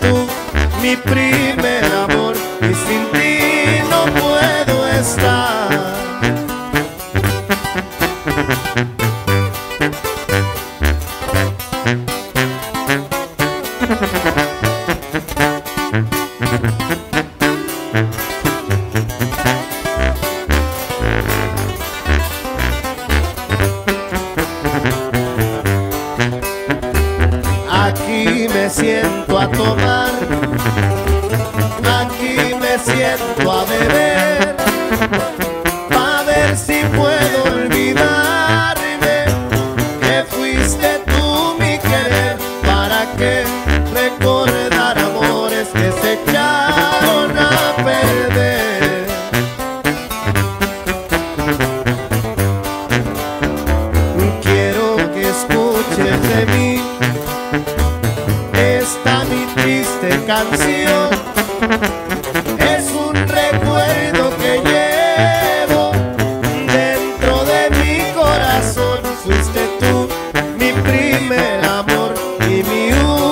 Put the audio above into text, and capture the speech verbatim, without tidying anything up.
tú mi primer amor y mi único.